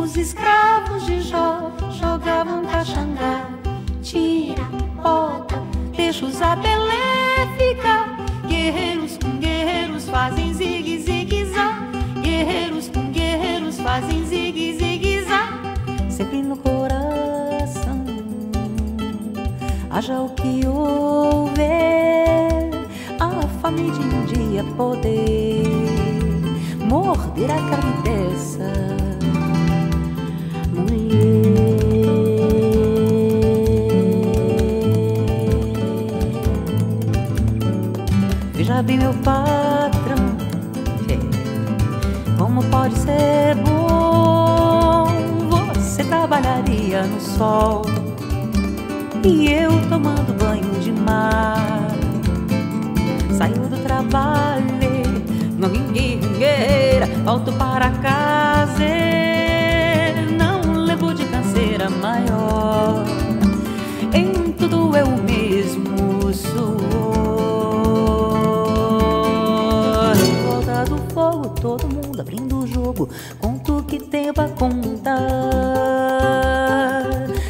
Os escravos de Jó jogavam caxanga. Tira, bota, deixa os abelé ficar. Guerreiros com guerreiros fazem zigue-zigue-zá. Guerreiros com guerreiros fazem zigue-zigue-zá. Sempre no coração haja o que houver, a fome de dia poder morder a carne dessa. Veja bem, meu patrão, como pode ser bom? Você trabalharia no sol e eu tomando banho de mar. Saio do trabalho, não guingueira, volto para casa. Não levo de canseira maior, em tudo eu mesmo sou. Todo mundo abrindo o jogo, conto que tem pra contar.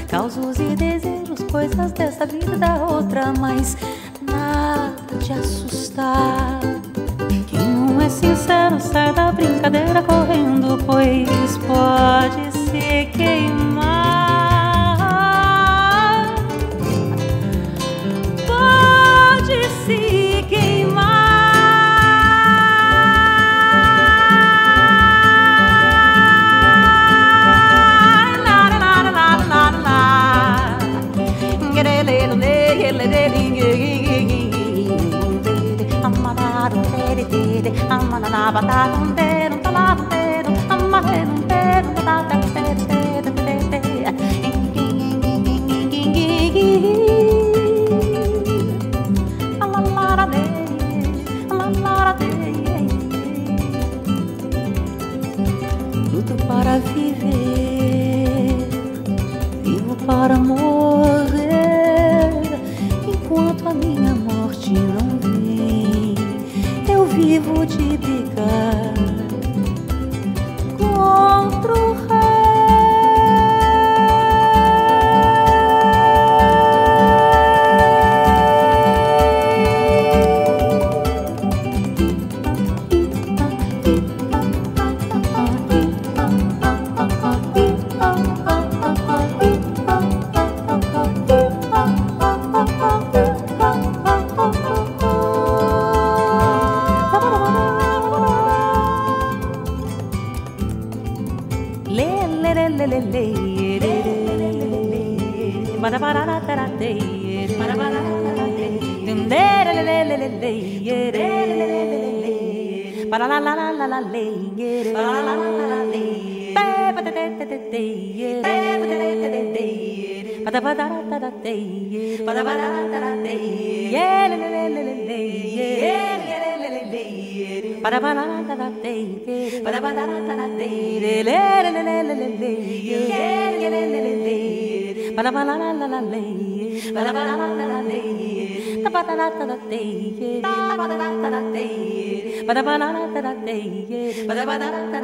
Causos e desejos, coisas dessa vida e da outra, mas nada de assustar. Quem não é sincero sai da brincadeira correndo, pois pode se queimar. Pode se queimar. Luto para viver, vivo para morrer. Enquanto a minha morte não vem, eu vivo de brigar contra o But I'm not that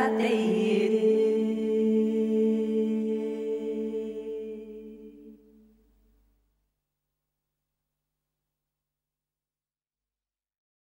I did.